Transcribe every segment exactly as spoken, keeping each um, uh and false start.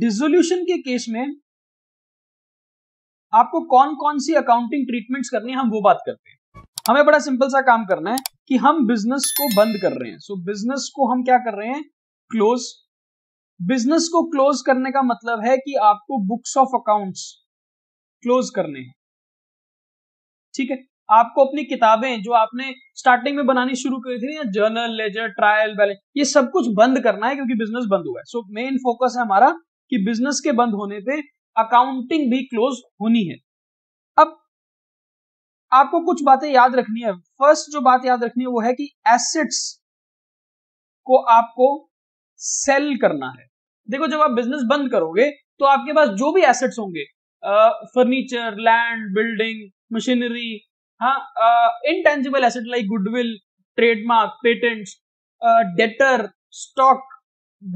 Dissolution के case में आपको कौन कौन सी अकाउंटिंग ट्रीटमेंट्स करनी है, हम वो बात करते हैं। हमें बड़ा सिंपल सा काम करना है कि हम बिजनेस को बंद कर रहे हैं। सो बिजनेस को हम क्या कर रहे हैं? क्लोज। बिजनेस को क्लोज करने का मतलब है कि आपको बुक्स ऑफ अकाउंट्स क्लोज करने हैं, ठीक है। आपको अपनी किताबें जो आपने स्टार्टिंग में बनानी शुरू करी थी ना, जर्नल, लेजर, ट्रायल बैलेंस, ये सब कुछ बंद करना है क्योंकि बिजनेस बंद हुआ है। सो मेन फोकस है हमारा कि बिजनेस के बंद होने पे अकाउंटिंग भी क्लोज होनी है। अब आपको कुछ बातें याद रखनी है। फर्स्ट जो बात याद रखनी है वो है कि एसेट्स को आपको सेल करना है। देखो, जब आप बिजनेस बंद करोगे तो आपके पास जो भी एसेट्स होंगे, फर्नीचर, लैंड, बिल्डिंग, मशीनरी, हाँ, intangible asset like goodwill, trademark, patents, debtor, stock,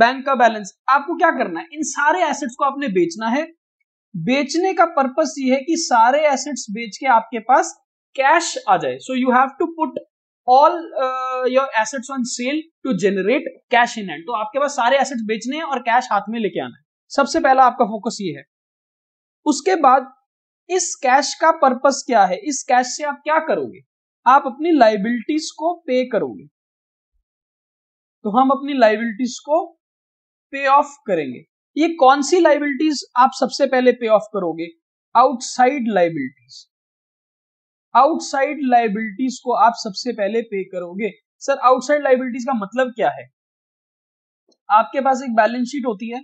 bank का बैलेंस, आपको क्या करना है? इन सारे एसेट्स को आपने बेचना है। बेचने का पर्पस ये है कि सारे एसेट्स बेच के आपके पास कैश आ जाए। So you have to put all your assets on sale to generate cash in hand. तो आपके पास सारे एसेट्स बेचने हैं और कैश हाथ में लेके आना है। सबसे पहला आपका फोकस ये है। उसके बाद इस कैश का पर्पस क्या है? इस कैश से आप क्या करोगे? आप अपनी लायबिलिटीज को पे करोगे। तो हम अपनी लायबिलिटीज को पे ऑफ करेंगे। ये कौन सी लायबिलिटीज आप सबसे पहले पे ऑफ करोगे? Outside liabilities. आउटसाइड लायबिलिटीज को आप सबसे पहले पे करोगे। सर, आउटसाइड लायबिलिटीज का मतलब क्या है? आपके पास एक बैलेंस शीट होती है।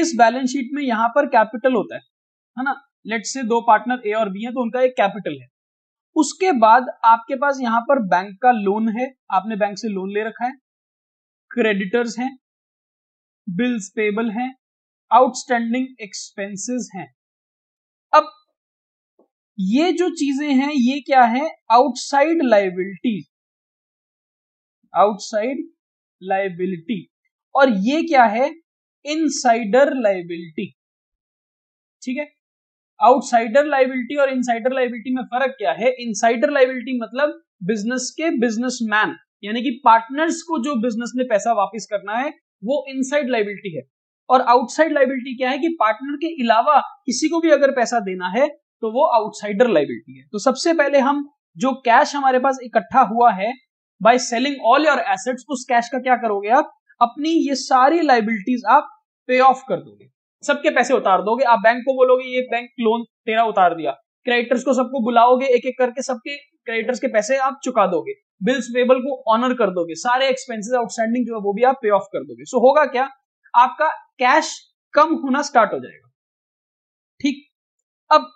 इस बैलेंस शीट में यहां पर कैपिटल होता है, है ना। लेट्स से दो पार्टनर ए और बी हैं, तो उनका एक कैपिटल है। उसके बाद आपके पास यहां पर बैंक का लोन है, आपने बैंक से लोन ले रखा है, क्रेडिटर्स हैं, बिल्स पेबल हैं, आउटस्टैंडिंग एक्सपेंसेस हैं। अब ये जो चीजें हैं ये क्या है? Outside liability. Outside liability. और ये क्या है? इनसाइडर लायबिलिटी, ठीक है। आउटसाइडर लायबिलिटी और इनसाइडर लायबिलिटी में फर्क क्या है? इनसाइडर लायबिलिटी मतलब बिजनेस के बिजनेसमैन यानी कि पार्टनर्स को जो बिजनेस में पैसा वापस करना है वो इनसाइड लायबिलिटी है। और आउटसाइड लायबिलिटी क्या है? कि पार्टनर के अलावा किसी को भी अगर पैसा देना है तो वो आउटसाइडर लायबिलिटी है। तो सबसे पहले हम जो कैश हमारे पास इकट्ठा हुआ है by selling all your assets, उस कैश का क्या करोगे? आप अपनी ये सारी लायबिलिटीज आप पे ऑफ कर दोगे, सबके पैसे उतार दोगे। आप बैंक को बोलोगे ये बैंक लोन तेरा उतार दिया, क्रेडिटर्स को सबको बुलाओगे, एक एक करके सबके क्रेडिटर्स के पैसे आप चुका दोगे, बिल्स पेबल को ऑनर कर दोगे, सारे एक्सपेंसेस आउटस्टैंडिंग जो है वो भी आप पे ऑफ कर दोगे। सो होगा क्या? आपका कैश कम होना स्टार्ट हो जाएगा, ठीक। अब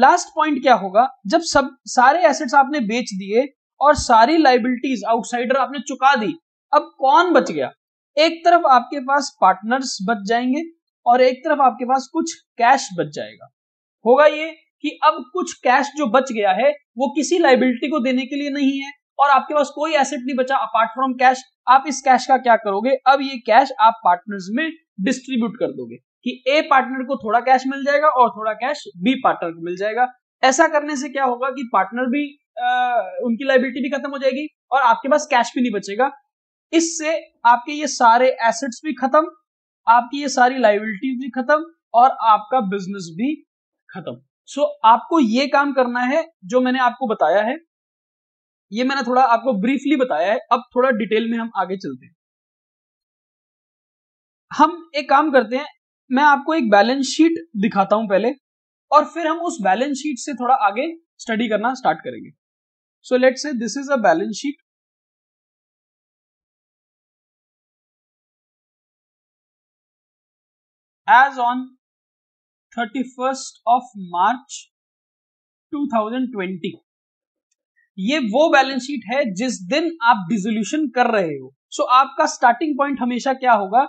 लास्ट पॉइंट क्या होगा? जब सब सारे एसेट्स आपने बेच दिए और सारी लायबिलिटीज आउटसाइडर आपने चुका दी, अब कौन बच गया? एक तरफ आपके पास पार्टनर्स बच जाएंगे और एक तरफ आपके पास कुछ कैश बच जाएगा। होगा ये कि अब कुछ कैश जो बच गया है वो किसी लायबिलिटी को देने के लिए नहीं है और आपके पास कोई एसेट नहीं बचा अपार्ट फ्रॉम कैश। आप इस कैश का क्या करोगे? अब ये कैश आप पार्टनर्स में डिस्ट्रीब्यूट कर दोगे कि ए पार्टनर को थोड़ा कैश मिल जाएगा और थोड़ा कैश बी पार्टनर को मिल जाएगा। ऐसा करने से क्या होगा कि पार्टनर भी आ, उनकी लायबिलिटी भी खत्म हो जाएगी और आपके पास कैश भी नहीं बचेगा। इससे आपके ये सारे एसेट्स भी खत्म, आपकी ये सारी लायबिलिटीज भी खत्म और आपका बिजनेस भी खत्म। सो आपको ये काम करना है जो मैंने आपको बताया है। ये मैंने थोड़ा आपको ब्रीफली बताया है, अब थोड़ा डिटेल में हम आगे चलते हैं। हम एक काम करते हैं, मैं आपको एक बैलेंस शीट दिखाता हूं पहले और फिर हम उस बैलेंस शीट से थोड़ा आगे स्टडी करना स्टार्ट करेंगे। So let's say this is a balance sheet. As on thirty-first of March twenty twenty, ये वो बैलेंस शीट है जिस दिन आप डिसोल्यूशन कर रहे हो। सो so, आपका स्टार्टिंग पॉइंट हमेशा क्या होगा?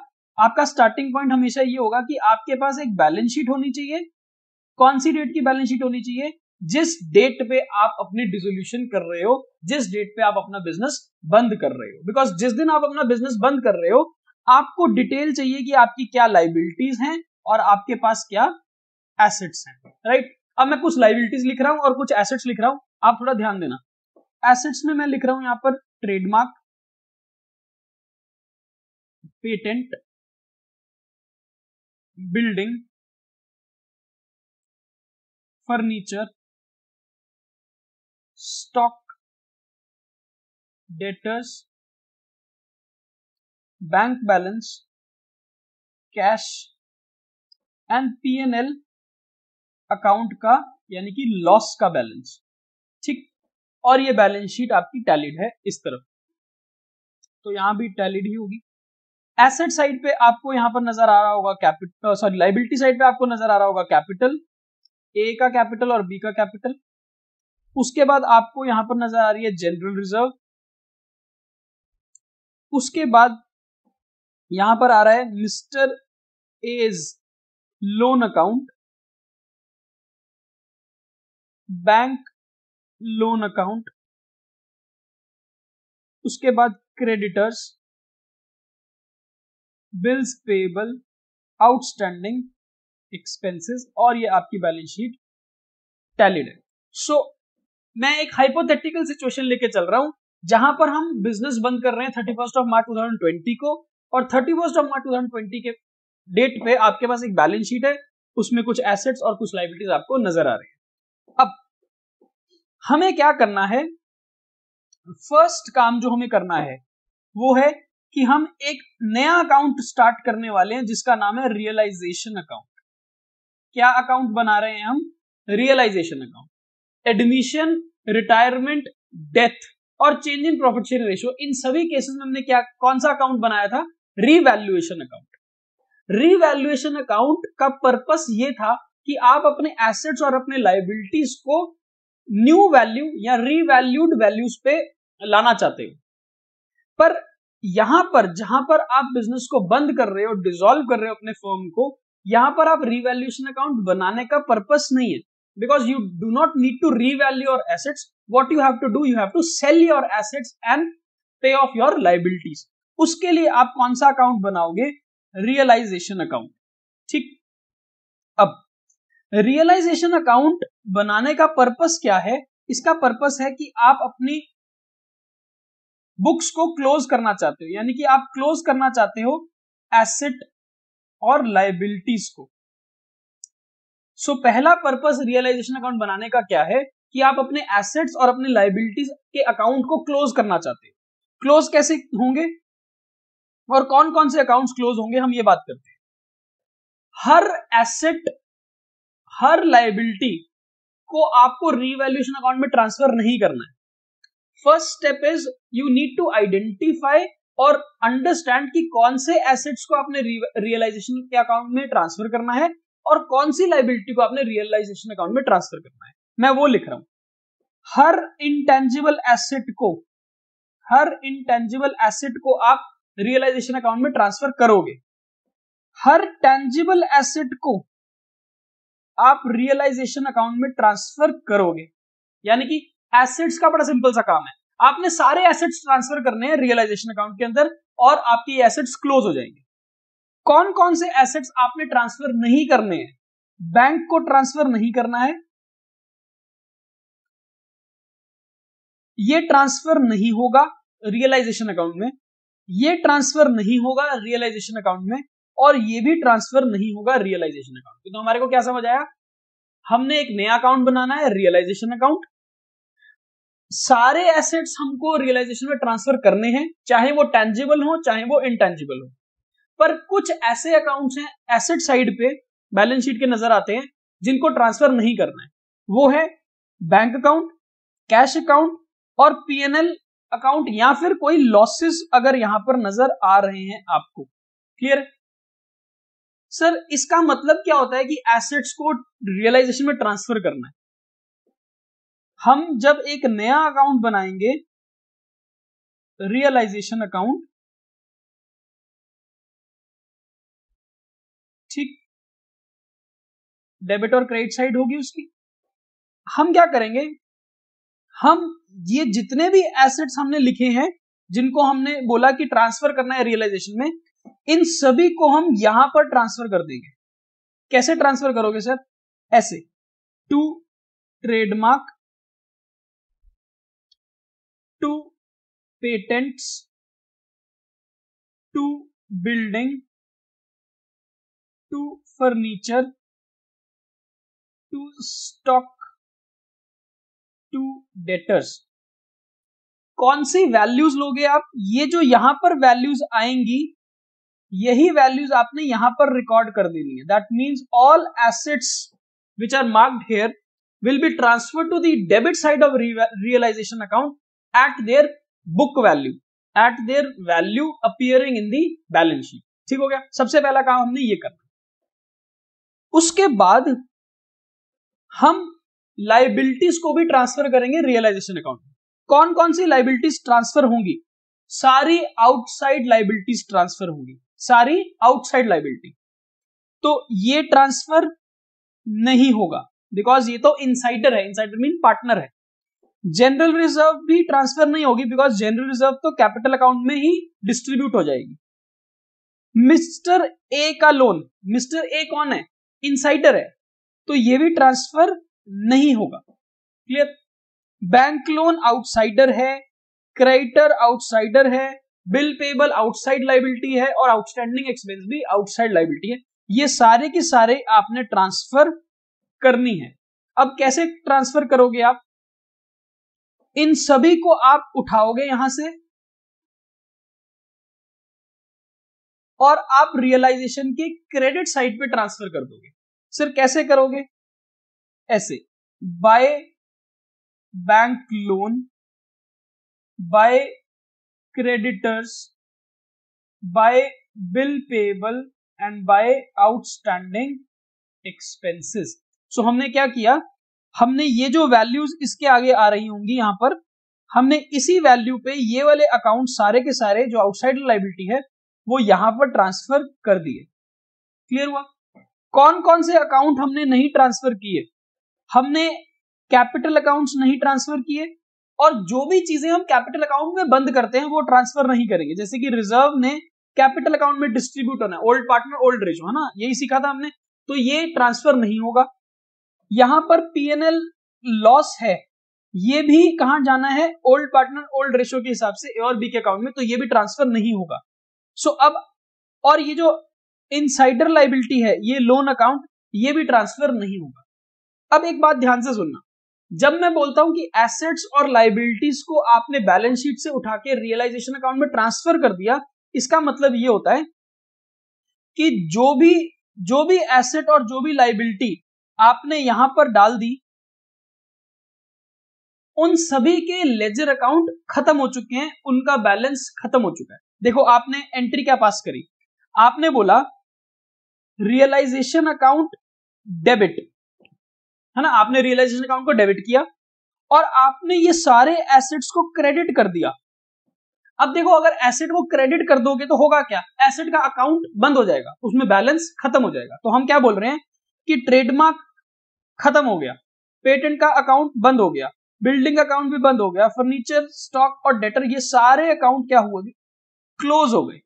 आपका स्टार्टिंग पॉइंट हमेशा ये होगा कि आपके पास एक बैलेंस शीट होनी चाहिए। कौन सी डेट की बैलेंस शीट होनी चाहिए? जिस डेट पे आप अपने डिसोल्यूशन कर रहे हो, जिस डेट पे आप अपना बिजनेस बंद कर रहे हो। बिकॉज जिस दिन आप अपना बिजनेस बंद कर रहे हो आपको डिटेल चाहिए कि आपकी क्या लायबिलिटीज हैं और आपके पास क्या एसेट्स हैं, राइट। अब मैं कुछ लायबिलिटीज लिख रहा हूं और कुछ एसेट्स लिख रहा हूं, आप थोड़ा ध्यान देना। एसेट्स में मैं लिख रहा हूं यहां पर trademark, patent, building, furniture, stock, debtors, bank balance, cash and P N L account का यानी कि लॉस का बैलेंस, ठीक। और ये बैलेंस शीट आपकी टैलिड है इस तरफ, तो यहां भी टैलिड ही होगी। एसेट साइड पे आपको यहां पर नजर आ रहा होगा कैपिटल, सॉरी लायबिलिटी साइड पे आपको नजर आ रहा होगा कैपिटल, ए का कैपिटल और बी का कैपिटल। उसके बाद आपको यहां पर नजर आ रही है जनरल रिजर्व। उसके बाद यहां पर आ रहा है mister A's loan account, bank loan account, उसके बाद creditors, bills payable, outstanding, expenses, और ये आपकी बैलेंस शीट टैलिड है। सो मैं एक हाइपोथेटिकल सिचुएशन लेके चल रहा हूं जहां पर हम बिजनेस बंद कर रहे हैं thirty first of March two thousand twenty को, और thirty first of March two thousand twenty के डेट पे आपके पास एक बैलेंस शीट है, उसमें कुछ एसेट्स और कुछ लायबिलिटीज आपको नजर आ रहे हैं। अब हमें क्या करना है, फर्स्ट काम जो हमें करना है वो है कि हम एक नया अकाउंट स्टार्ट करने वाले हैं जिसका नाम है रियलाइजेशन अकाउंट। क्या अकाउंट बना रहे हैं हम? Realisation account. Admission, retirement, death और change in profit share ratio, इन सभी केसेस में हमने क्या कौन सा अकाउंट बनाया था? Revaluation account. रीवैल्यूएशन अकाउंट का पर्पस ये था कि आप अपने एसेट्स और अपने लायबिलिटीज को न्यू वैल्यू या रीवैल्यूड वैल्यूज पे लाना चाहते हो। पर यहां पर जहां पर आप बिजनेस को बंद कर रहे हो, डिसॉल्व कर रहे हो अपने फर्म को, यहां पर आप रीवैल्यूएशन अकाउंट बनाने का पर्पस नहीं है, because you do not need to revalue your assets. What you have to do, you have to sell your assets and pay off your liabilities. उसके लिए आप कौन सा अकाउंट बनाओगे? रियलाइजेशन अकाउंट, ठीक। अब रियलाइजेशन अकाउंट बनाने का पर्पस क्या है? इसका पर्पस है कि आप अपनी बुक्स को क्लोज करना चाहते हो, यानी कि आप क्लोज करना चाहते हो एसेट और लायबिलिटीज को। सो पहला पर्पस रियलाइजेशन अकाउंट बनाने का क्या है कि आप अपने एसेट्स और अपने लायबिलिटीज के अकाउंट को क्लोज करना चाहते हो। क्लोज कैसे होंगे और कौन कौन से अकाउंट्स क्लोज होंगे, हम ये बात करते हैं। हर एसेट, हर लायबिलिटी को आपको रीवैल्यूएशन अकाउंट में ट्रांसफर नहीं करना है। First step is you need to identify और अंडरस्टैंड कि कौन से एसेट्स को आपने रियलाइजेशन के अकाउंट में ट्रांसफर करना है और कौन सी लायबिलिटी को आपने रियलाइजेशन अकाउंट में ट्रांसफर करना है। मैं वो लिख रहा हूं, हर इंटेंजिबल एसेट को, हर इंटेंजिबल एसेट को आप रियलाइजेशन अकाउंट में ट्रांसफर करोगे। हर टेंजिबल एसेट को आप रियलाइजेशन अकाउंट में ट्रांसफर करोगे, यानी कि एसेट्स का बड़ा सिंपल सा काम है, आपने सारे एसेट्स ट्रांसफर करने हैं रियलाइजेशन अकाउंट के अंदर और आपके एसेट्स क्लोज हो जाएंगे। कौन कौन से एसेट्स आपने ट्रांसफर नहीं करने हैं? बैंक को ट्रांसफर नहीं करना है, ये ट्रांसफर नहीं होगा रियलाइजेशन अकाउंट में, ये ट्रांसफर नहीं होगा रियलाइजेशन अकाउंट में, और ये भी ट्रांसफर नहीं होगा रियलाइजेशन अकाउंट। तो हमारे को क्या समझ आया? हमने एक नया अकाउंट बनाना है रियलाइजेशन अकाउंट, सारे एसेट्स हमको रियलाइजेशन में ट्रांसफर करने हैं, चाहे वो टेंजिबल हो चाहे वो इनटेंजिबल हो। पर कुछ ऐसे अकाउंट्स हैं एसेट साइड पे बैलेंस शीट के नजर आते हैं जिनको ट्रांसफर नहीं करना है, वो है बैंक अकाउंट, कैश अकाउंट और पी एन एल अकाउंट, या फिर कोई लॉसेस अगर यहां पर नजर आ रहे हैं आपको। Clear sir? इसका मतलब क्या होता है कि एसेट्स को रियलाइजेशन में ट्रांसफर करना है। हम जब एक नया अकाउंट बनाएंगे रियलाइजेशन अकाउंट, ठीक, डेबिट और क्रेडिट साइड होगी उसकी, हम क्या करेंगे, हम ये जितने भी एसेट्स हमने लिखे हैं जिनको हमने बोला कि ट्रांसफर करना है रियलाइजेशन में, इन सभी को हम यहां पर ट्रांसफर कर देंगे। कैसे ट्रांसफर करोगे सर? ऐसे, to trademark, to patents, to building, to furniture, to stock, to debtors. कौन सी वैल्यूज लोगे आप? ये जो यहां पर वैल्यूज आएंगी यही वैल्यूज आपने यहां पर रिकॉर्ड कर देनी है. That means all assets which are marked here will be transferred to the debit side of realization account at their book value, at their value appearing in the balance sheet. ठीक हो गया. सबसे पहला काम हमने ये करना. उसके बाद हम लाइबिलिटीज को भी ट्रांसफर करेंगे रियलाइजेशन अकाउंट. कौन कौन सी लाइबिलिटीज ट्रांसफर होंगी? सारी आउटसाइड लाइबिलिटीज ट्रांसफर होंगी, सारी आउटसाइड लाइबिलिटी. तो ये ट्रांसफर नहीं होगा बिकॉज ये तो इनसाइडर है. इनसाइडर मीन पार्टनर है. जनरल रिजर्व भी ट्रांसफर नहीं होगी बिकॉज जनरल रिजर्व तो कैपिटल अकाउंट में ही डिस्ट्रीब्यूट हो जाएगी. मिस्टर ए का लोन, मिस्टर ए कौन है? इनसाइडर है, तो ये भी ट्रांसफर नहीं होगा. क्लियर. बैंक लोन आउटसाइडर है, क्रेडिटर आउटसाइडर है, बिल पेबल आउटसाइड लाइबिलिटी है और आउटस्टैंडिंग एक्सपेंस भी आउटसाइड लाइबिलिटी है. ये सारे के सारे आपने ट्रांसफर करनी है. अब कैसे ट्रांसफर करोगे आप? इन सभी को आप उठाओगे यहां से और आप रियलाइजेशन के क्रेडिट साइड पे ट्रांसफर कर दोगे. सर कैसे करोगे? ऐसे, by bank loan, by creditors, by bill payable and by outstanding expenses. So हमने क्या किया, हमने ये जो वैल्यूज इसके आगे आ रही होंगी यहां पर, हमने इसी वैल्यू पे ये वाले अकाउंट सारे के सारे जो आउटसाइड लायबिलिटी है वो यहां पर ट्रांसफर कर दिए. क्लियर हुआ? कौन कौन से अकाउंट हमने नहीं ट्रांसफर किए? हमने कैपिटल अकाउंट्स नहीं ट्रांसफर किए और जो भी चीजें हम कैपिटल अकाउंट में बंद करते हैं वो ट्रांसफर नहीं करेंगे. जैसे कि रिजर्व ने कैपिटल अकाउंट में डिस्ट्रीब्यूट होना है, ओल्ड पार्टनर ओल्ड रेशो, है ना, यही सीखा था हमने, तो ये ट्रांसफर नहीं होगा. यहां पर पीएनएल लॉस है, ये भी कहां जाना है? ओल्ड पार्टनर ओल्ड रेशो के हिसाब से ए और बी के अकाउंट में, तो ये भी ट्रांसफर नहीं होगा. सो अब और ये जो इनसाइडर लाइबिलिटी है, ये लोन अकाउंट, ये भी ट्रांसफर नहीं होगा. अब एक बात ध्यान से सुनना, जब मैं बोलता हूं कि एसेट्स और लाइबिलिटीज को आपने बैलेंस शीट से उठा के रियलाइजेशन अकाउंट में ट्रांसफर कर दिया, इसका मतलब ये होता है कि जो भी जो भी एसेट और जो भी लाइबिलिटी आपने यहां पर डाल दी, उन सभी के लेजर अकाउंट खत्म हो चुके हैं, उनका बैलेंस खत्म हो चुका है. देखो आपने एंट्री क्या पास करी, आपने बोला रियलाइजेशन अकाउंट डेबिट, है ना, आपने रियलाइजेशन अकाउंट को डेबिट किया और आपने ये सारे एसेट्स को क्रेडिट कर दिया. अब देखो अगर एसेट को क्रेडिट कर दोगे तो होगा क्या, एसेट का अकाउंट बंद हो जाएगा, उसमें बैलेंस खत्म हो जाएगा. तो हम क्या बोल रहे हैं कि ट्रेडमार्क खत्म हो गया, पेटेंट का अकाउंट बंद हो गया, बिल्डिंग अकाउंट भी बंद हो गया, फर्नीचर, स्टॉक और डेटर, ये सारे अकाउंट क्या हुए, क्लोज हो गए.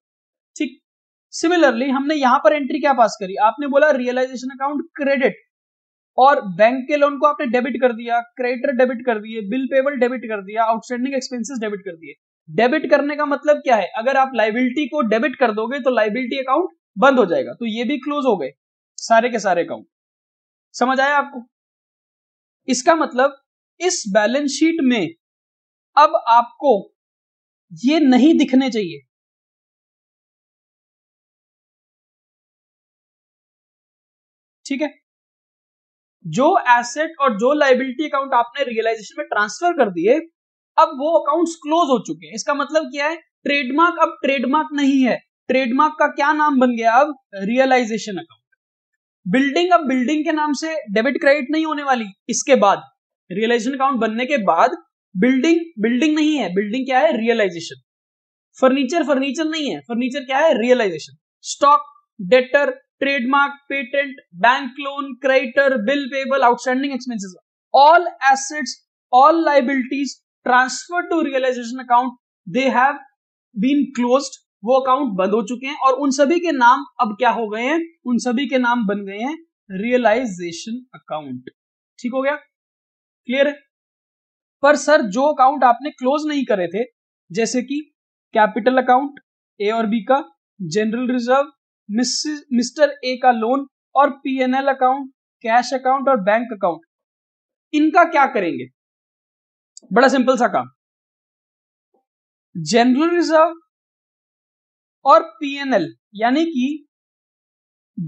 ठीक. सिमिलरली हमने यहां पर एंट्री क्या पास करी, आपने बोला रियलाइजेशन अकाउंट क्रेडिट और बैंक के लोन को आपने डेबिट कर दिया, क्रेडिटर डेबिट कर दिए, बिल पेबल डेबिट कर दिया, आउटस्टैंडिंग एक्सपेंसेस डेबिट कर दिए. डेबिट करने का मतलब क्या है, अगर आप लायबिलिटी को डेबिट कर दोगे तो लायबिलिटी अकाउंट बंद हो जाएगा, तो ये भी क्लोज हो गए सारे के सारे अकाउंट. समझ आया आपको? इसका मतलब इस बैलेंस शीट में अब आपको ये नहीं दिखने चाहिए. ठीक है, जो एसेट और जो लायबिलिटी अकाउंट आपने रियलाइजेशन में ट्रांसफर कर दिए, अब वो अकाउंट्स क्लोज हो चुके हैं. इसका मतलब क्या है, ट्रेडमार्क अब ट्रेडमार्क नहीं है, ट्रेडमार्क का क्या नाम बन गया अब, रियलाइजेशन अकाउंट. बिल्डिंग अब बिल्डिंग के नाम से डेबिट क्रेडिट नहीं होने वाली, इसके बाद रियलाइजेशन अकाउंट बनने के बाद बिल्डिंग बिल्डिंग नहीं है, बिल्डिंग क्या है, रियलाइजेशन. फर्नीचर फर्नीचर नहीं है, फर्नीचर क्या है, realisation. Stock, debtor, trademark, patent, bank loan, creditor, bill payable, outstanding expenses, all assets all liabilities transfer to realisation account, they have been closed, वो account बंद हो चुके हैं और उन सभी के नाम अब क्या हो गए हैं, उन सभी के नाम बन गए हैं रियलाइजेशन अकाउंट. ठीक हो गया, क्लियर है? पर सर जो अकाउंट आपने क्लोज नहीं करे थे, जैसे कि कैपिटल अकाउंट ए और बी का, जनरल रिजर्व, मिस्टर ए का लोन और पीएनएल अकाउंट, कैश अकाउंट और बैंक अकाउंट, इनका क्या करेंगे? बड़ा सिंपल सा काम, जनरल रिजर्व और पीएनएल, यानी कि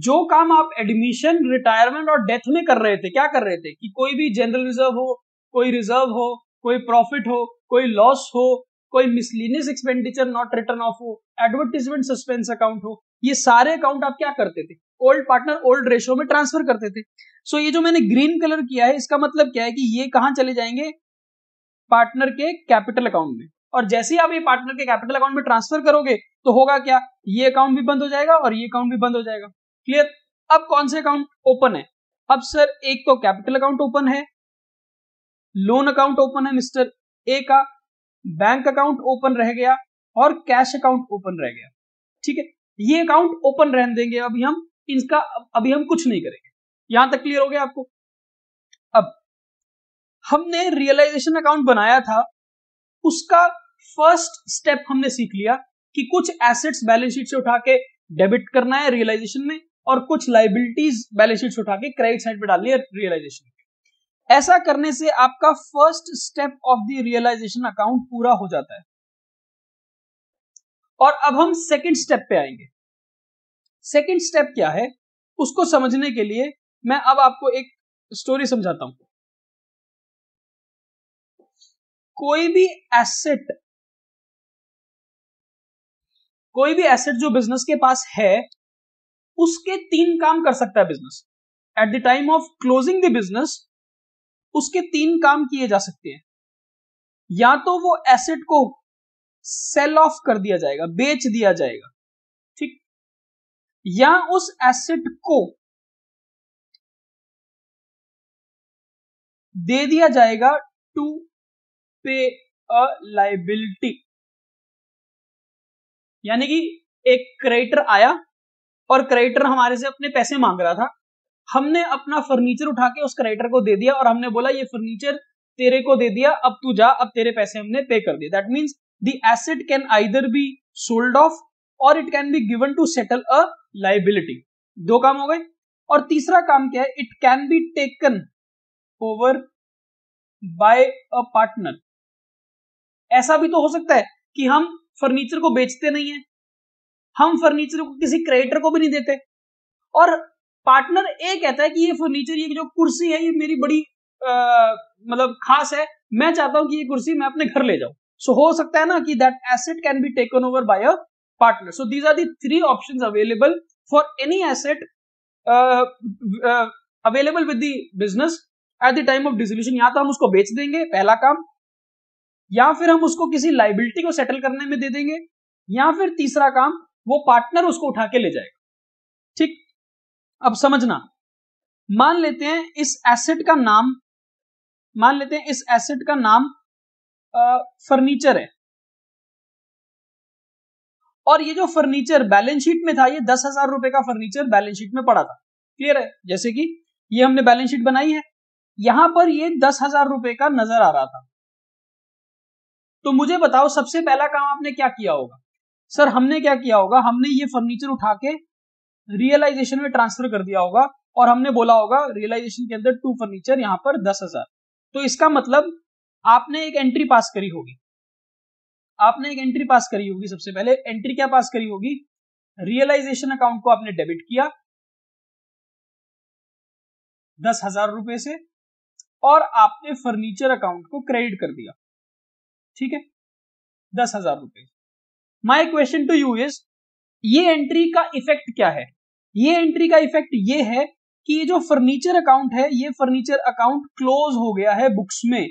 जो काम आप एडमिशन, रिटायरमेंट और डेथ में कर रहे थे, क्या कर रहे थे कि कोई भी जनरल रिजर्व हो, कोई रिजर्व हो, कोई प्रॉफिट हो, कोई लॉस हो, कोई miscellaneous expenditure not written off हो, एडवर्टाइजमेंट सस्पेंस अकाउंट हो, ये सारे अकाउंट आप क्या करते थे? ओल्ड पार्टनर ओल्ड रेशो में ट्रांसफर करते थे। सो so, ये जो मैंने ग्रीन कलर किया है, इसका मतलब क्या है कि ये कहां चले जाएंगे? पार्टनर के कैपिटल अकाउंट में। और जैसे ही आप ये पार्टनर के कैपिटल अकाउंट में ट्रांसफर करोगे तो होगा क्या, ये अकाउंट भी बंद हो जाएगा और ये अकाउंट भी बंद हो जाएगा। क्लियर? अब कौन से अकाउंट ओपन है? अब सर एक तो कैपिटल अकाउंट ओपन है, लोन अकाउंट ओपन है मिस्टर ए का, बैंक अकाउंट ओपन रह गया और कैश अकाउंट ओपन रह गया। ठीक है, ये अकाउंट ओपन रहने देंगे, अभी हम इनका अभी हम कुछ नहीं करेंगे। यहां तक क्लियर हो गया आपको? अब हमने रियलाइजेशन अकाउंट बनाया था, उसका फर्स्ट स्टेप हमने सीख लिया कि कुछ एसेट्स बैलेंस शीट से उठा के डेबिट करना है रियलाइजेशन में, और कुछ लाइबिलिटीज बैलेंस शीट से उठा के क्रेडिट साइड पे डालनी है रियलाइजेशन में। ऐसा करने से आपका first step of the realisation account पूरा हो जाता है। और अब हम सेकंड स्टेप पे आएंगे। सेकंड स्टेप क्या है, उसको समझने के लिए मैं अब आपको एक स्टोरी समझाता हूं। कोई भी एसेट कोई भी एसेट जो बिजनेस के पास है, उसके तीन काम कर सकता है business. At the time of closing the business उसके तीन काम किए जा सकते हैं। या तो वो एसेट को सेल ऑफ कर दिया जाएगा, बेच दिया जाएगा, ठीक, या उस एसेट को दे दिया जाएगा टू पे अ लाइबिलिटी, यानी कि एक क्रेडिटर आया और क्रेडिटर हमारे से अपने पैसे मांग रहा था, हमने अपना फर्नीचर उठा के उस क्रेडिटर को दे दिया और हमने बोला ये फर्नीचर तेरे को दे दिया, अब तू जा, अब तेरे पैसे हमने पे कर दिए। That means the asset can either be sold off और it can be given to settle a liability. दो काम हो गए। और तीसरा काम क्या है, it can be taken over by a partner. ऐसा भी तो हो सकता है कि हम फर्नीचर को बेचते नहीं है, हम फर्नीचर को किसी क्रेडिटर को भी नहीं देते, और पार्टनर ए कहता है कि ये फर्नीचर, ये जो कुर्सी है, ये मेरी बड़ी आ, मतलब खास है, मैं चाहता हूं कि ये कुर्सी मैं अपने घर ले जाऊं। सो हो सकता है ना कि that asset can be taken over by a partner. So these are the three options available for any asset available with the business at the time of dissolution. या तो हम उसको बेच देंगे, पहला काम, या फिर हम उसको किसी लाइबिलिटी को सेटल करने में दे देंगे, या फिर तीसरा काम, वो पार्टनर उसको उठा के ले जाएगा। ठीक, अब समझना, मान लेते हैं इस एसेट का नाम मान लेते हैं इस एसेट का नाम फर्नीचर है, और ये जो फर्नीचर बैलेंस शीट में था, ये दस हजार रुपए का फर्नीचर बैलेंस शीट में पड़ा था। क्लियर है? जैसे कि ये हमने बैलेंस शीट बनाई है, यहां पर ये दस हजार रुपए का नजर आ रहा था। तो मुझे बताओ सबसे पहला काम आपने क्या किया होगा? सर हमने क्या किया होगा, हमने ये फर्नीचर उठा के रियलाइजेशन में ट्रांसफर कर दिया होगा और हमने बोला होगा रियलाइजेशन के अंदर टू फर्नीचर, यहां पर दस हजार। तो इसका मतलब आपने एक एंट्री पास करी होगी आपने एक एंट्री पास करी होगी सबसे पहले एंट्री क्या पास करी होगी? रियलाइजेशन अकाउंट को आपने डेबिट किया दस हजार रुपए से और आपने फर्नीचर अकाउंट को क्रेडिट कर दिया। ठीक है, दस हजार रुपए। My question to you is, ये एंट्री का इफेक्ट क्या है? ये एंट्री का इफेक्ट ये है कि ये जो फर्नीचर अकाउंट है, ये फर्नीचर अकाउंट क्लोज हो गया है बुक्स में।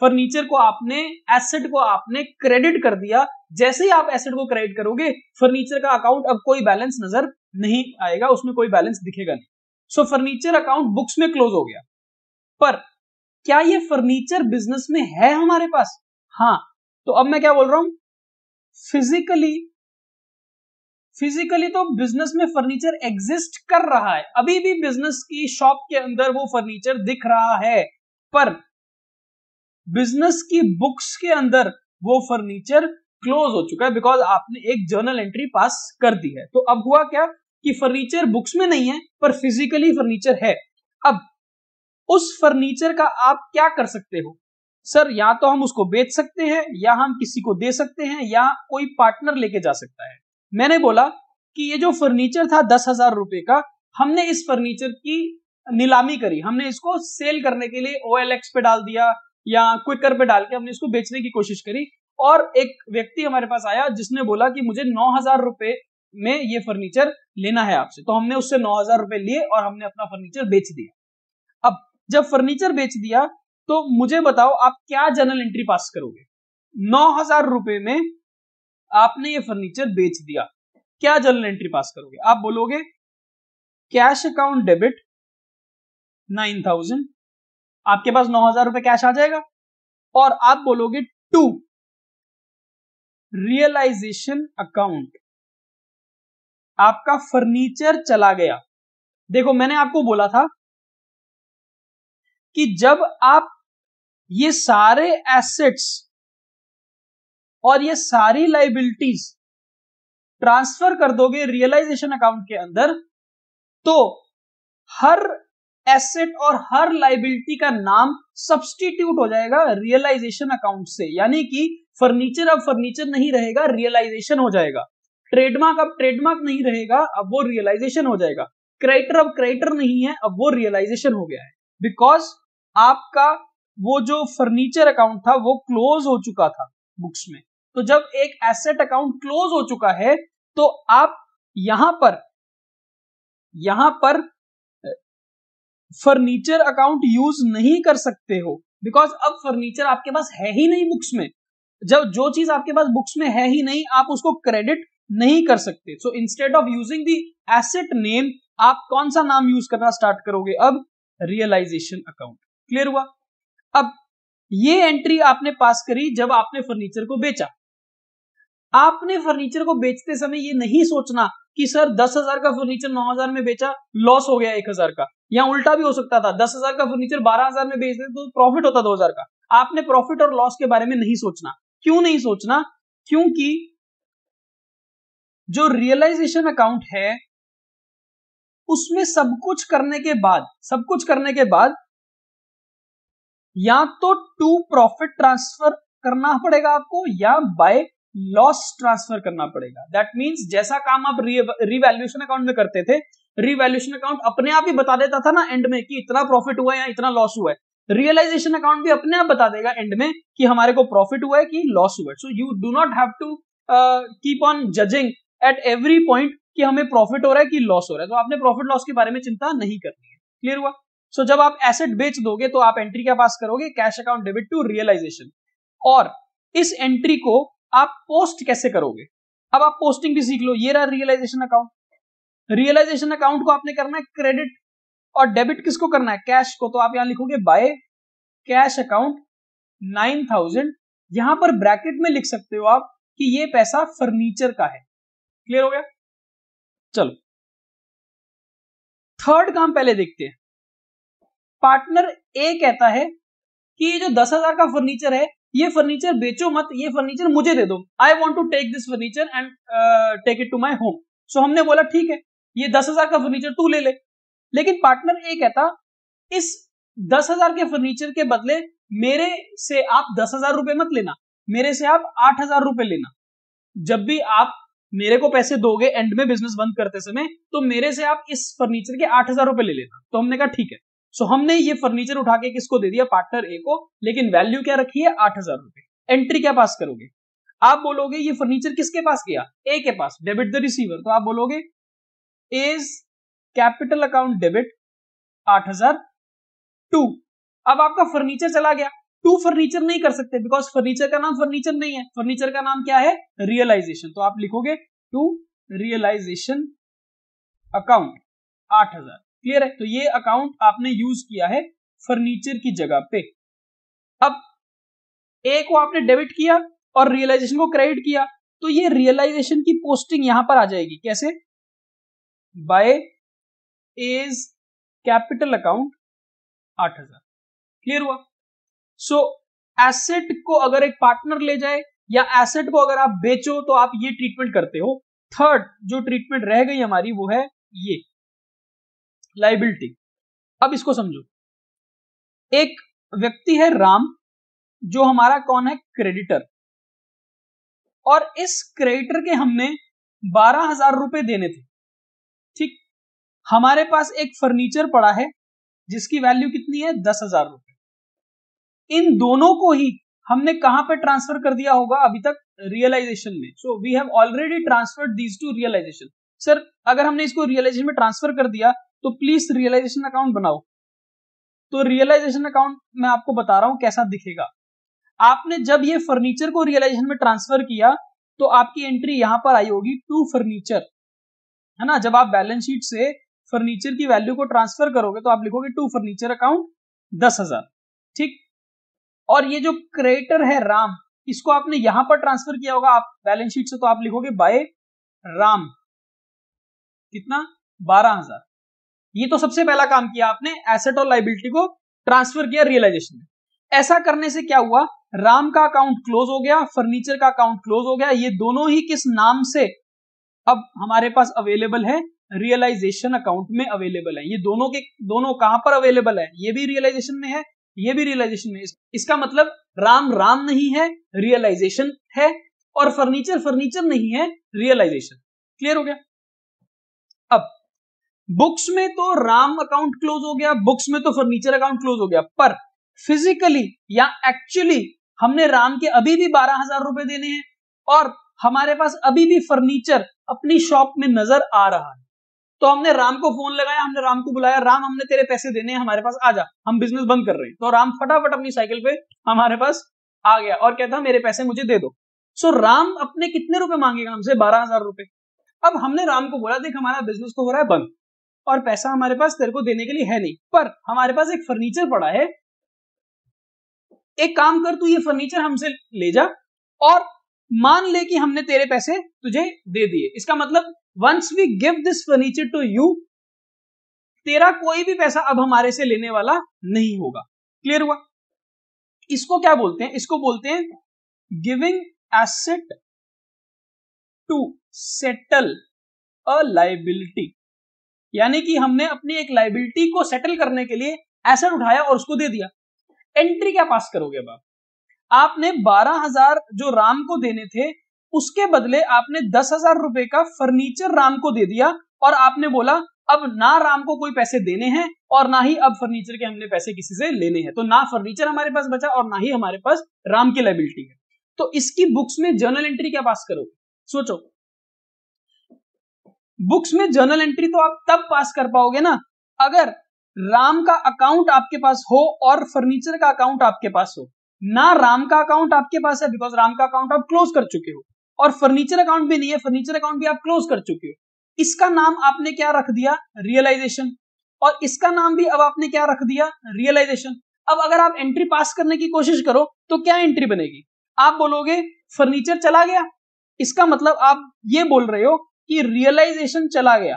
फर्नीचर को आपने, एसेट को आपने क्रेडिट कर दिया। जैसे ही आप एसेट को क्रेडिट करोगे, फर्नीचर का अकाउंट अब कोई बैलेंस नजर नहीं आएगा, उसमें कोई बैलेंस दिखेगा नहीं। सो फर्नीचर अकाउंट बुक्स में क्लोज हो गया। पर क्या ये फर्नीचर बिजनेस में है हमारे पास? हाँ। तो अब मैं क्या बोल रहा हूं, फिजिकली फिजिकली तो बिजनेस में फर्नीचर एग्जिस्ट कर रहा है, अभी भी बिजनेस की शॉप के अंदर वो फर्नीचर दिख रहा है, पर बिजनेस की बुक्स के अंदर वो फर्नीचर क्लोज हो चुका है बिकॉज आपने एक जर्नल एंट्री पास कर दी है। तो अब हुआ क्या, कि फर्नीचर बुक्स में नहीं है पर फिजिकली फर्नीचर है। अब उस फर्नीचर का आप क्या कर सकते हो? सर, या तो हम उसको बेच सकते हैं, या हम किसी को दे सकते हैं, या कोई पार्टनर लेके जा सकता है। मैंने बोला कि ये जो फर्नीचर था दस हजार रुपए का, हमने इस फर्नीचर की नीलामी करी, हमने इसको सेल करने के लिए ओ एल एक्स पे डाल दिया या क्विकर पे डाल के हमने इसको बेचने की कोशिश करी। और एक व्यक्ति हमारे पास आया जिसने बोला कि मुझे नौ हजार रुपए में ये फर्नीचर लेना है आपसे, तो हमने उससे नौ हजार रुपए लिए और हमने अपना फर्नीचर बेच दिया। अब जब फर्नीचर बेच दिया तो मुझे बताओ आप क्या जर्नल एंट्री पास करोगे? नौ हजार रुपए में आपने ये फर्नीचर बेच दिया, क्या जर्नल एंट्री पास करोगे? आप बोलोगे cash account debit nine thousand, आपके पास नौ हजार रुपए कैश आ जाएगा। और आप बोलोगे टू रियलाइजेशन अकाउंट, आपका फर्नीचर चला गया। देखो, मैंने आपको बोला था कि जब आप ये सारे एसेट्स और ये सारी लाइबिलिटीज ट्रांसफर कर दोगे रियलाइजेशन अकाउंट के अंदर, तो हर एसेट और हर लाइबिलिटी का नाम सब्स्टिट्यूट हो जाएगा रियलाइजेशन अकाउंट से। यानी कि फर्नीचर अब फर्नीचर नहीं रहेगा, रियलाइजेशन हो जाएगा। ट्रेडमार्क अब ट्रेडमार्क नहीं रहेगा, अब वो रियलाइजेशन हो जाएगा। क्रेडिटर अब क्रेडिटर नहीं है, अब वो रियलाइजेशन हो गया है, बिकॉज आपका वो जो फर्नीचर अकाउंट था वो क्लोज हो चुका था बुक्स में। तो जब एक एसेट अकाउंट क्लोज हो चुका है तो आप यहां पर यहां पर फर्नीचर अकाउंट यूज नहीं कर सकते हो, बिकॉज अब फर्नीचर आपके पास है ही नहीं बुक्स में। जब जो चीज आपके पास बुक्स में है ही नहीं, आप उसको क्रेडिट नहीं कर सकते। So instead of using the asset name, आप कौन सा नाम यूज करना स्टार्ट करोगे? अब रियलाइजेशन अकाउंट। क्लियर हुआ? अब ये एंट्री आपने पास करी जब आपने फर्नीचर को बेचा। आपने फर्नीचर को बेचते समय ये नहीं सोचना कि सर दस हजार का फर्नीचर नौ हजार में बेचा, लॉस हो गया एक हजार का, या उल्टा भी हो सकता था, दस हजार का फर्नीचर बारह हजार में बेच देते तो प्रॉफिट होता दो हजार का। आपने प्रॉफिट और लॉस के बारे में नहीं सोचना। क्यों नहीं सोचना? क्योंकि जो रियलाइजेशन अकाउंट है उसमें सब कुछ करने के बाद सब कुछ करने के बाद या तो टू प्रॉफिट ट्रांसफर करना पड़ेगा आपको, या बाय लॉस ट्रांसफर करना पड़ेगा। दैट मींस जैसा काम आप रिवैल्यूएशन अकाउंट में करते थे, रिवैल्यूएशन अकाउंट अपने आप ही बता देता था ना एंड में कि इतना प्रॉफिट हुआ है या इतना लॉस हुआ है, रियलाइजेशन अकाउंट भी अपने आप बता देगा एंड में कि हमारे को प्रॉफिट हुआ है कि लॉस हुआ है। So you do not have to keep on judging at every point कि हमें प्रॉफिट हो रहा है कि लॉस हो रहा है। तो आपने प्रॉफिट लॉस के बारे में चिंता नहीं करनी है। क्लियर हुआ? सो so, जब आप एसेट बेच दोगे तो आप एंट्री क्या पास करोगे? Cash account debit to realisation. और इस एंट्री को आप पोस्ट कैसे करोगे? अब आप पोस्टिंग भी सीख लो। ये रहा रियलाइजेशन अकाउंट। रियलाइजेशन अकाउंट को आपने करना है क्रेडिट, और डेबिट किसको करना है? कैश को। तो आप यहां लिखोगे by cash account nine thousand. यहां पर ब्रैकेट में लिख सकते हो आप कि ये पैसा फर्नीचर का है। क्लियर हो गया? चलो, थर्ड काम पहले देखते हैं। पार्टनर ए कहता है कि ये जो दस हजार का फर्नीचर है, ये फर्नीचर बेचो मत, ये फर्नीचर मुझे दे दो। I want to take this furniture and take it to my home. So हमने बोला ठीक है, ये दस हजार का फर्नीचर तू ले ले। लेकिन पार्टनर ए कहता इस दस हजार के फर्नीचर के बदले मेरे से आप दस हजार रुपए मत लेना, मेरे से आप आठ हजार रुपए लेना। जब भी आप मेरे को पैसे दोगे एंड में बिजनेस बंद करते समय, तो मेरे से आप इस फर्नीचर के आठ हजार रुपए ले लेना। तो हमने कहा ठीक है। सो so, हमने ये फर्नीचर उठा के किसको दे दिया? पार्टनर ए को। लेकिन वैल्यू क्या रखी है? आठ हजार रुपए। एंट्री क्या पास करोगे? आप बोलोगे ये फर्नीचर किसके पास गया? ए के पास। Debit the receiver. तो आप बोलोगे एज कैपिटल अकाउंट डेबिट आठ हजार टू। अब आपका फर्नीचर चला गया। टू फर्नीचर नहीं कर सकते बिकॉज फर्नीचर का नाम फर्नीचर नहीं है। फर्नीचर का नाम क्या है? रियलाइजेशन। तो आप लिखोगे टू रियलाइजेशन अकाउंट आठ हजार। क्लियर है? तो ये अकाउंट आपने यूज किया है फर्नीचर की जगह पे। अब ए को आपने डेबिट किया और रियलाइजेशन को क्रेडिट किया, तो ये रियलाइजेशन की पोस्टिंग यहां पर आ जाएगी। कैसे? बाय एज कैपिटल अकाउंट आठ हजार। क्लियर हुआ? सो so, एसेट को अगर एक पार्टनर ले जाए या एसेट को अगर आप बेचो तो आप ये ट्रीटमेंट करते हो थर्ड जो ट्रीटमेंट रह गई हमारी वो है ये लायबिलिटी। अब इसको समझो, एक व्यक्ति है राम जो हमारा कौन है क्रेडिटर, और इस क्रेडिटर के हमने बारह हजार रुपए देने थे। ठीक, हमारे पास एक फर्नीचर पड़ा है जिसकी वैल्यू कितनी है दस हजार रुपए। इन दोनों को ही हमने कहां पे ट्रांसफर कर दिया होगा अभी तक रियलाइजेशन में। So we have already transferred these to realisation. Sir अगर हमने इसको रियलाइजेशन में ट्रांसफर कर दिया तो प्लीज रियलाइजेशन अकाउंट बनाओ। तो रियलाइजेशन अकाउंट मैं आपको बता रहा हूं कैसा दिखेगा। आपने जब ये फर्नीचर को रियलाइजेशन में ट्रांसफर किया तो आपकी एंट्री यहां पर आई होगी टू फर्नीचर, है ना। जब आप बैलेंस शीट से फर्नीचर की वैल्यू को ट्रांसफर करोगे तो आप लिखोगे टू फर्नीचर अकाउंट दस हजार। ठीक, और ये जो क्रेडिटर है राम इसको आपने यहां पर ट्रांसफर किया होगा आप बैलेंस शीट से, तो आप लिखोगे बाय राम, कितना बारह हजार। ये तो सबसे पहला काम किया आपने, एसेट और लायबिलिटी को ट्रांसफर किया रियलाइजेशन में। ऐसा करने से क्या हुआ, राम का अकाउंट क्लोज हो गया, फर्नीचर का अकाउंट क्लोज हो गया। ये दोनों ही किस नाम से अब हमारे पास अवेलेबल है, रियलाइजेशन अकाउंट में अवेलेबल है। ये दोनों के दोनों कहां पर अवेलेबल है, ये भी रियलाइजेशन में है, ये भी रियलाइजेशन में। इसका मतलब राम राम नहीं है, रियलाइजेशन है, और फर्नीचर फर्नीचर नहीं है, रियलाइजेशन। क्लियर हो गया। अब बुक्स में तो राम अकाउंट क्लोज हो गया, बुक्स में तो फर्नीचर अकाउंट क्लोज हो गया, पर फिजिकली या एक्चुअली हमने राम के अभी भी बारह हजार रुपए देने हैं और हमारे पास अभी भी फर्नीचर अपनी शॉप में नजर आ रहा है। तो हमने राम को फोन लगाया, हमने राम को बुलाया, राम हमने तेरे पैसे देने हैं, हमारे पास आ जा, हम बिजनेस बंद कर रहे हैं। तो राम फटाफट अपनी साइकिल पे हमारे पास आ गया और कहता मेरे पैसे मुझे दे दो। सो राम अपने कितने रुपए मांगेगा हमसे, बारह हजार रुपए। अब हमने राम को बोला देख हमारा बिजनेस तो हो रहा है बंद और पैसा हमारे पास तेरे को देने के लिए है नहीं, पर हमारे पास एक फर्नीचर पड़ा है, एक काम कर तू ये फर्नीचर हमसे ले जा और मान ले कि हमने तेरे पैसे तुझे दे दिए। इसका मतलब once we give this furniture to you, तेरा कोई भी पैसा अब हमारे से लेने वाला नहीं होगा। क्लियर हुआ। इसको क्या बोलते हैं, इसको बोलते हैं giving asset to settle a liability. यानी कि हमने अपनी एक लायबिलिटी को सेटल करने के लिए एसेट उठाया और उसको दे दिया। एंट्री क्या पास करोगे अब आप? आपने बारह हजार जो राम को देने थे उसके बदले आपने दस हजार रुपए का फर्नीचर राम को दे दिया और आपने बोला अब ना राम को कोई पैसे देने हैं और ना ही अब फर्नीचर के हमने पैसे किसी से लेने हैं। तो ना फर्नीचर हमारे पास बचा और ना ही हमारे पास राम की लायबिलिटी है। तो इसकी बुक्स में जर्नल एंट्री क्या पास करोगे, सोचो। बुक्स में जर्नल एंट्री तो आप तब पास कर पाओगे ना अगर राम का अकाउंट आपके पास हो और फर्नीचर का अकाउंट आपके पास हो। ना राम का अकाउंट आपके पास है बिकॉज राम का अकाउंट आप क्लोज कर चुके हो, और फर्नीचर अकाउंट भी नहीं है, फर्नीचर अकाउंट भी आप क्लोज कर चुके हो। इसका नाम आपने क्या रख दिया, रियलाइजेशन, और इसका नाम भी अब आपने क्या रख दिया, रियलाइजेशन। अब अगर आप एंट्री पास करने की कोशिश करो तो क्या एंट्री बनेगी, आप बोलोगे फर्नीचर चला गया। इसका मतलब आप ये बोल रहे हो कि रियलाइजेशन चला गया,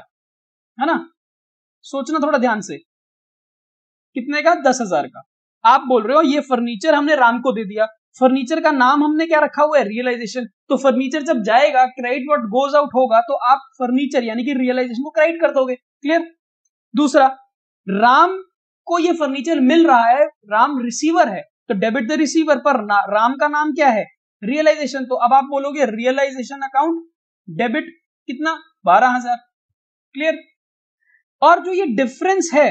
है ना। सोचना थोड़ा ध्यान से, कितने का, दस हजार का। आप बोल रहे हो ये फर्नीचर हमने राम को दे दिया, फर्नीचर का नाम हमने क्या रखा हुआ है, रियलाइजेशन। तो फर्नीचर जब जाएगा, क्रेडिट व्हाट गोज आउट होगा, तो आप फर्नीचर यानी कि रियलाइजेशन को क्रेडिट कर दोगे। क्लियर। दूसरा, राम को ये फर्नीचर मिल रहा है, राम रिसीवर है, तो डेबिट द रिसीवर, पर ना, राम का नाम क्या है, रियलाइजेशन। तो अब आप बोलोगे रियलाइजेशन अकाउंट डेबिट, कितना, बारह हजार। क्लियर। और जो ये डिफरेंस है,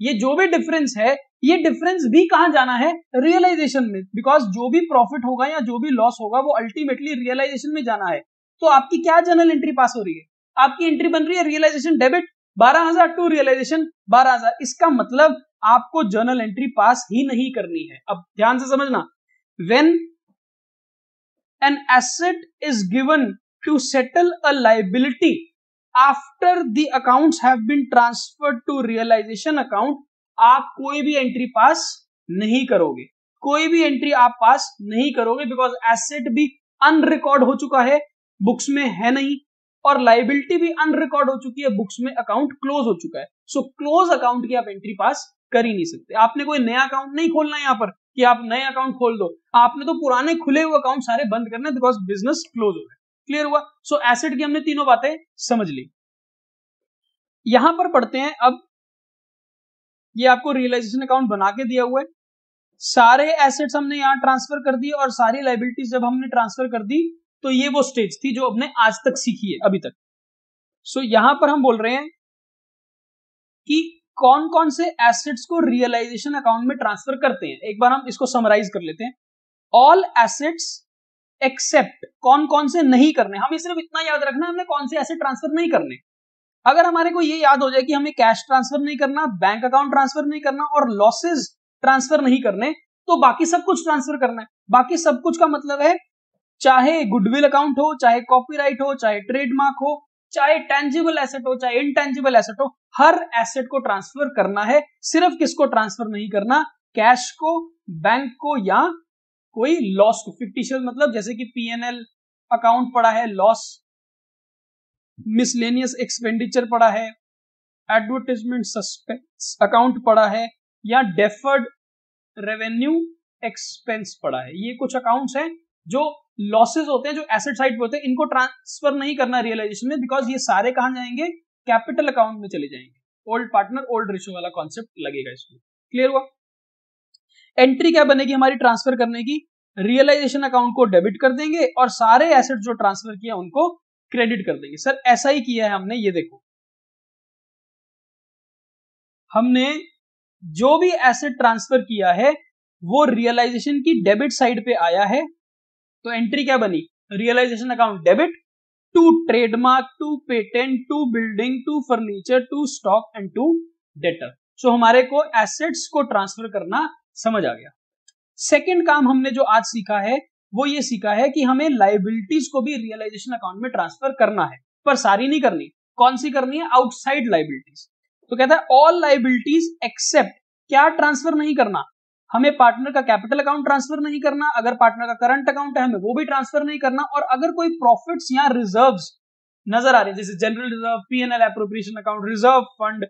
ये जो भी डिफरेंस है, ये डिफरेंस भी कहां जाना है, रियलाइजेशन में, बिकॉज जो भी प्रॉफिट होगा या जो भी लॉस होगा वो अल्टीमेटली रियलाइजेशन में जाना है। तो आपकी क्या जर्नल एंट्री पास हो रही है, आपकी एंट्री बन रही है रियलाइजेशन डेबिट बारह हजार टू रियलाइजेशन बारह हजार। इसका मतलब आपको जर्नल एंट्री पास ही नहीं करनी है। अब ध्यान से समझना, when an asset is given to settle a liability after the accounts have been transferred to realisation account, आप कोई भी एंट्री पास नहीं करोगे, कोई भी एंट्री आप पास नहीं करोगे, बिकॉज एसेट भी अनरिकॉर्ड हो चुका है, बुक्स में है नहीं, और लायबिलिटी भी अनरिकॉर्ड हो चुकी है, बुक्स में अकाउंट क्लोज हो चुका है। सो क्लोज अकाउंट की आप एंट्री पास कर ही नहीं सकते। आपने कोई नया अकाउंट नहीं खोलना है यहाँ पर कि आप नए अकाउंट खोल दो, आपने तो पुराने खुले हुए अकाउंट सारे बंद करने, बिकॉज बिजनेस क्लोज हो गया। क्लियर हुआ। सो एसिड की हमने तीनों बातें समझ ली। यहां पर पढ़ते हैं अब, ये आपको रियलाइजेशन अकाउंट बना के दिया हुआ है, सारे एसेट्स हमने यहाँ ट्रांसफर कर दिए और सारी लाइबिलिटीज जब हमने ट्रांसफर कर दी तो ये वो स्टेज थी जो हमने आज तक सीखी है अभी तक। सो so, यहां पर हम बोल रहे हैं कि कौन कौन से एसेट्स को रियलाइजेशन अकाउंट में ट्रांसफर करते हैं। एक बार हम इसको समराइज कर लेते हैं। ऑल एसेट्स एक्सेप्ट, कौन कौन से नहीं करने, हमें सिर्फ इतना याद रखना हमने कौन से एसेट ट्रांसफर नहीं करने। अगर हमारे को ये याद हो जाए कि हमें कैश ट्रांसफर नहीं करना, बैंक अकाउंट ट्रांसफर नहीं करना और लॉसेज ट्रांसफर नहीं करने, तो बाकी सब कुछ ट्रांसफर करना है। बाकी सब कुछ का मतलब है चाहे गुडविल अकाउंट हो, चाहे कॉपीराइट हो, चाहे ट्रेडमार्क हो, चाहे टेंजिबल एसेट हो, चाहे इनटेंजिबल एसेट हो, हर एसेट को ट्रांसफर करना है। सिर्फ किसको ट्रांसफर नहीं करना, कैश को, बैंक को या कोई लॉस को, फिक्टिशियल मतलब जैसे कि पीएनएल अकाउंट पड़ा है, लॉस, मिसलेनियस एक्सपेंडिचर पड़ा है, एडवर्टाइजमेंट सस्पेंस अकाउंट पड़ा है या डेफर्ड रेवेन्यू एक्सपेंस पड़ा है। ये कुछ अकाउंट्स हैं जो लॉसेस होते हैं, जो एसेट साइड पे होते हैं, इनको ट्रांसफर नहीं करना रियलाइजेशन में, बिकॉज ये सारे कहां जाएंगे, कैपिटल अकाउंट में चले जाएंगे। ओल्ड पार्टनर ओल्ड रेशियो वाला कॉन्सेप्ट लगेगा इसमें। क्लियर हुआ। एंट्री क्या बनेगी हमारी ट्रांसफर करने की, रियलाइजेशन अकाउंट को डेबिट कर देंगे और सारे एसेट जो ट्रांसफर किया उनको क्रेडिट कर देंगे। सर ऐसा ही किया है हमने, ये देखो हमने जो भी एसेट ट्रांसफर किया है वो रियलाइजेशन की डेबिट साइड पे आया है। तो एंट्री क्या बनी, realisation account debit to trademark, to patent, to building, to furniture, to stock and to debtor. So हमारे को एसेट्स को ट्रांसफर करना समझ आ गया। सेकंड काम हमने जो आज सीखा है वो ये सीखा है कि हमें लाइबिलिटीज को भी रियलाइजेशन अकाउंट में ट्रांसफर करना है, पर सारी नहीं करनी। कौन सी करनी है, आउटसाइड लाइबिलिटीज। तो कहता है ऑल लाइबिलिटीज एक्सेप्ट, क्या ट्रांसफर नहीं करना, हमें पार्टनर का कैपिटल अकाउंट ट्रांसफर नहीं करना, अगर पार्टनर का करंट अकाउंट है हमें वो भी ट्रांसफर नहीं करना, और अगर कोई प्रॉफिट्स या रिजर्व्स नजर आ रहे हैं जैसे general reserve, PNL appropriation account, reserve fund,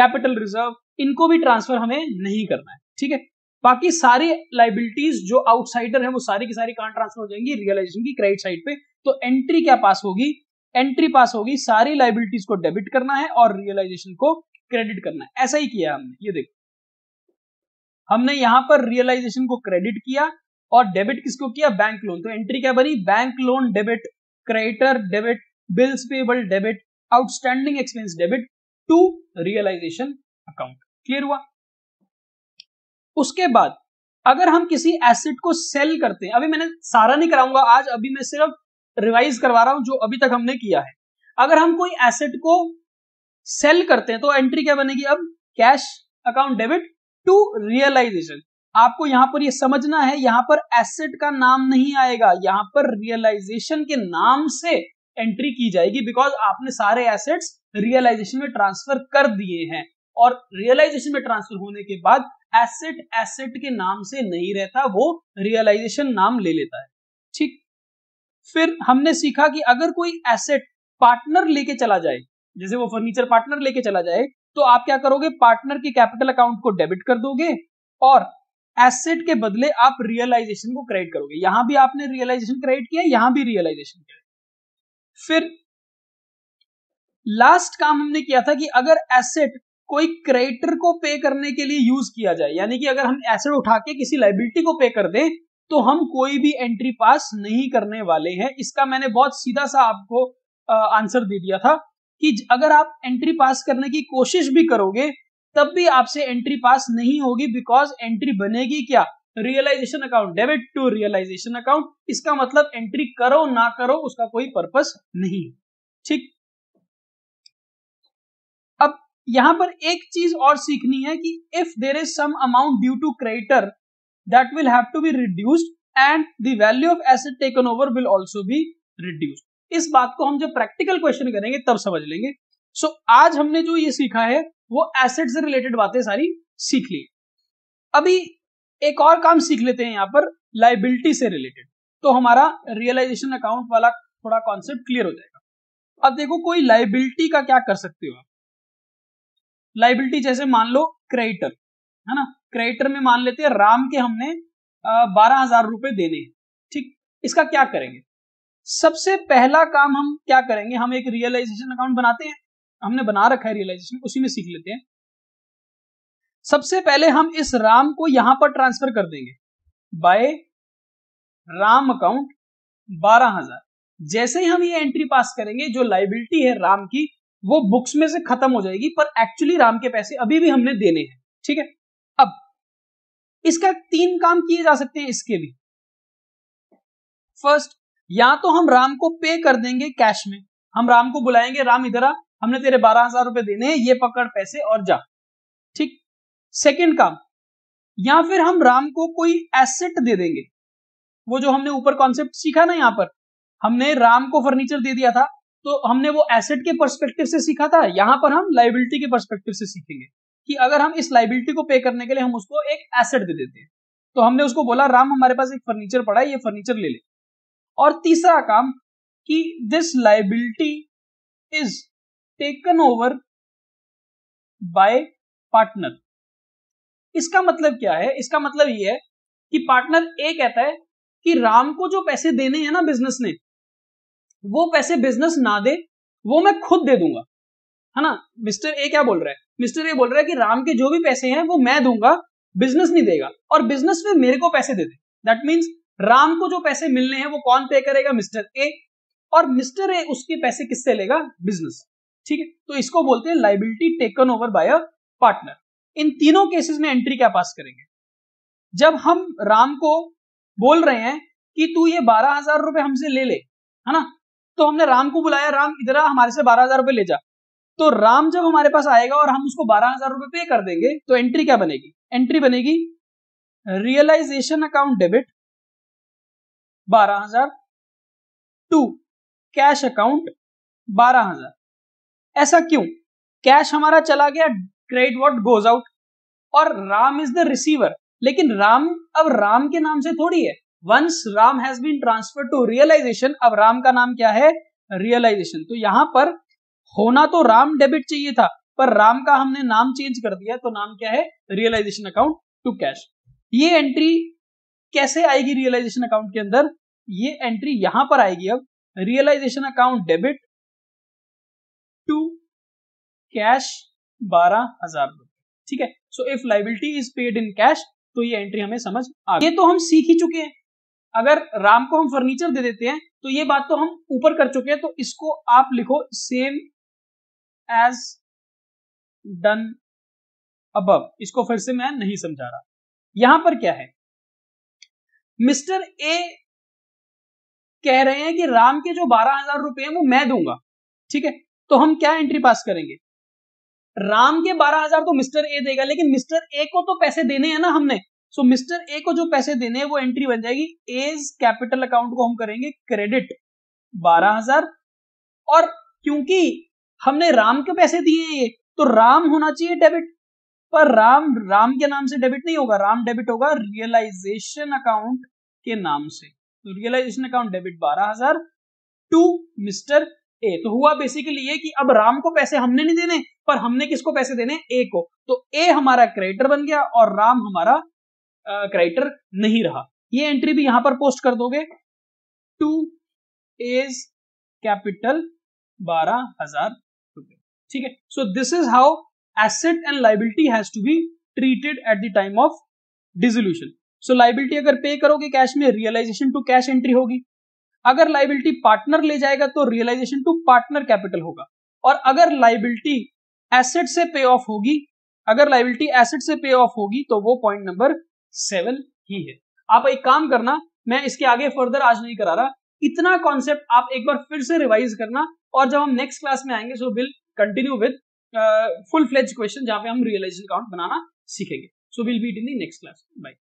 capital reserve, इनको भी ट्रांसफर हमें नहीं करना है। ठीक है, बाकी सारी लाइबिलिटीज जो आउटसाइडर है वो सारी की सारी कहां ट्रांसफर हो जाएंगी, रियलाइजेशन की क्रेडिट साइड पे। तो एंट्री क्या पास होगी, एंट्री पास होगी सारी लाइबिलिटीज को डेबिट करना है और रियलाइजेशन को क्रेडिट करना है। ऐसा ही किया हमने, ये देखो हमने यहां पर रियलाइजेशन को क्रेडिट किया और डेबिट किसको किया, बैंक लोन। तो एंट्री क्या बनी, bank loan debit, creditor debit, bills payable debit, outstanding expense debit to realisation account. Clear हुआ। उसके बाद अगर हम किसी एसेट को सेल करते हैं, अभी मैंने सारा नहीं कराऊंगा आज, अभी मैं सिर्फ रिवाइज करवा रहा हूं जो अभी तक हमने किया है। अगर हम कोई एसेट को सेल करते हैं तो एंट्री क्या बनेगी, अब cash account debit to realisation. आपको यहां पर यह समझना है, यहां पर एसेट का नाम नहीं आएगा, यहां पर रियलाइजेशन के नाम से एंट्री की जाएगी, बिकॉज आपने सारे एसेट्स रियलाइजेशन में ट्रांसफर कर दिए हैं और रियलाइजेशन में ट्रांसफर होने के बाद एसेट एसेट के नाम से नहीं रहता, वो रियलाइजेशन नाम ले लेता है। ठीक, फिर हमने सीखा कि अगर कोई एसेट पार्टनर लेके चला जाए, जैसे वो फर्नीचर पार्टनर लेके चला जाए, तो आप क्या करोगे, पार्टनर के कैपिटल अकाउंट को डेबिट कर दोगे और एसेट के बदले आप रियलाइजेशन को क्रेडिट करोगे। यहां भी आपने रियलाइजेशन क्रेडिट किया, यहां भी रियलाइजेशन किया। फिर लास्ट काम हमने किया था कि अगर एसेट कोई क्रेडिटर को पे करने के लिए यूज किया जाए, यानी कि अगर हम एसेट उठा के किसी लाइबिलिटी को पे कर दें तो हम कोई भी एंट्री पास नहीं करने वाले हैं। इसका मैंने बहुत सीधा सा आपको आंसर दे दिया था कि अगर आप एंट्री पास करने की कोशिश भी करोगे तब भी आपसे एंट्री पास नहीं होगी, बिकॉज एंट्री बनेगी क्या, realisation account debit to realisation account. इसका मतलब एंट्री करो ना करो उसका कोई पर्पस नहीं। ठीक, अब यहां पर एक चीज और सीखनी है कि if there is some amount due to creditor that will have to be reduced and the value of asset taken over will also be reduced. इस बात को हम जब प्रैक्टिकल क्वेश्चन करेंगे तब समझ लेंगे। सो so, आज हमने जो ये सीखा है वो एसेट से रिलेटेड बातें सारी सीख ली। अभी एक और काम सीख लेते हैं यहाँ पर लाइबिलिटी से रिलेटेड, तो हमारा रियलाइजेशन अकाउंट वाला थोड़ा कॉन्सेप्ट क्लियर हो जाएगा। अब देखो कोई लाइबिलिटी का क्या कर सकते हो आप, लाइबिलिटी जैसे मान लो क्रेडिटर है ना, क्रेडिटर में मान लेते हैं राम के हमने बारह हजार रुपए देने हैं। ठीक, इसका क्या करेंगे, सबसे पहला काम हम क्या करेंगे, हम एक रियलाइजेशन अकाउंट बनाते हैं, हमने बना रखा है रियलाइजेशन, उसी में सीख लेते हैं। सबसे पहले हम इस राम को यहां पर ट्रांसफर कर देंगे बाय राम अकाउंट बारह हजार। जैसे ही हम ये एंट्री पास करेंगे जो लाइबिलिटी है राम की वो बुक्स में से खत्म हो जाएगी, पर एक्चुअली राम के पैसे अभी भी हमने देने हैं। ठीक है, अब इसका तीन काम किए जा सकते हैं इसके भी। फर्स्ट, या तो हम राम को पे कर देंगे कैश में, हम राम को बुलाएंगे, राम इधर आ, हमने तेरे बारह हजार रुपए देने हैं, ये पकड़ पैसे और जा। ठीक, सेकेंड काम, या फिर हम राम को कोई एसेट दे देंगे। वो जो हमने ऊपर कॉन्सेप्ट सीखा ना, यहाँ पर हमने राम को फर्नीचर दे दिया था तो हमने वो एसेट के पर्सपेक्टिव से सीखा था, यहां पर हम लायबिलिटी के पर्सपेक्टिव से सीखेंगे कि अगर हम इस लायबिलिटी को पे करने के लिए हम उसको एक एसेट दे देते हैं। तो हमने उसको बोला राम हमारे पास एक फर्नीचर पड़ा है, ये फर्नीचर ले ले। और तीसरा काम कि this liability is taken over by partner. इसका मतलब क्या है, इसका मतलब ये है कि पार्टनर ए कहता है कि राम को जो पैसे देने हैं ना बिजनेस ने, वो पैसे बिजनेस ना दे, वो मैं खुद दे दूंगा, है ना। मिस्टर ए क्या बोल रहा है, मिस्टर ए बोल रहा है कि राम के जो भी पैसे हैं वो मैं दूंगा, बिजनेस नहीं देगा, और बिजनेस में मेरे को पैसे दे दे। दैट मींस राम को जो पैसे मिलने हैं वो कौन पे करेगा, मिस्टर ए, और मिस्टर ए उसके पैसे किससे लेगा, बिजनेस। ठीक है, तो इसको बोलते हैं liability taken over by a partner. इन तीनों केसेस में एंट्री क्या पास करेंगे, जब हम राम को बोल रहे हैं कि तू ये बारह हजार रुपए हमसे ले ले, है ना, तो हमने राम को बुलाया, राम इधर आ, हमारे से बारह हजार रुपए ले जा। तो राम जब हमारे पास आएगा और हम उसको बारह हजार रुपए पे कर देंगे तो एंट्री क्या बनेगी, एंट्री बनेगी रियलाइजेशन अकाउंट डेबिट बारह हजार टू कैश अकाउंट बारह हजार। ऐसा क्यों, कैश हमारा चला गया, क्रेडिट व्हाट गोज आउट, और राम इज द रिसीवर। लेकिन राम अब राम के नाम से थोड़ी है, once Ram has been transferred to realisation, अब राम का नाम क्या है, रियलाइजेशन। तो यहां पर होना तो राम डेबिट चाहिए था, पर राम का हमने नाम चेंज कर दिया, तो नाम क्या है, रियलाइजेशन अकाउंट टू कैश। ये एंट्री कैसे आएगी रियलाइजेशन अकाउंट के अंदर, ये एंट्री यहां पर आएगी अब realisation account debit to cash बारह हजार। ठीक है, so if liability is paid in cash, तो ये एंट्री हमें समझ आ गई। ये तो हम सीख ही चुके हैं, अगर राम को हम फर्नीचर दे देते हैं तो ये बात तो हम ऊपर कर चुके हैं, तो इसको आप लिखो सेम एज डन अबव। इसको फिर से मैं नहीं समझा रहा। यहां पर क्या है, मिस्टर ए कह रहे हैं कि राम के जो बारह हजार रुपए हैं वो मैं दूंगा। ठीक है, तो हम क्या एंट्री पास करेंगे, राम के बारह हजार तो मिस्टर ए देगा, लेकिन मिस्टर ए को तो पैसे देने हैं ना हमने, सो मिस्टर ए को जो पैसे देने हैं वो एंट्री बन जाएगी एज कैपिटल अकाउंट को हम करेंगे क्रेडिट बारह हजार, और क्योंकि हमने राम के पैसे दिए हैं ये, तो राम होना चाहिए डेबिट, पर राम राम के नाम से डेबिट नहीं होगा, राम डेबिट होगा रियलाइजेशन अकाउंट के नाम से। तो रियलाइजेशन अकाउंट डेबिट बारह हजार टू मिस्टर ए। तो हुआ बेसिकली ये कि अब राम को पैसे हमने नहीं देने, पर हमने किसको पैसे देने, ए को। तो ए हमारा क्रेडिटर बन गया और राम हमारा क्रेडिटर नहीं रहा। ये एंट्री भी यहां पर पोस्ट कर दोगे, टू एज कैपिटल बारह हजार रुपए। ठीक है, so this is how asset and liability has to be treated at the time of dissolution. So liability अगर पे करोगे कैश में, रियलाइजेशन टू कैश एंट्री होगी। अगर लायबिलिटी पार्टनर ले जाएगा तो रियलाइजेशन टू पार्टनर कैपिटल होगा, और अगर लायबिलिटी एसेट से पे ऑफ होगी, अगर लायबिलिटी एसेट से पे ऑफ होगी तो वो पॉइंट नंबर सेवन ही है। आप एक काम करना, मैं इसके आगे फर्दर आज नहीं करा रहा, इतना कॉन्सेप्ट आप एक बार फिर से रिवाइज करना, और जब हम नेक्स्ट क्लास में आएंगे so will continue with full fledge question, जहां पे हम रियलाइजेशन अकाउंट बनाना सीखेंगे। So will beat in the next class, bye.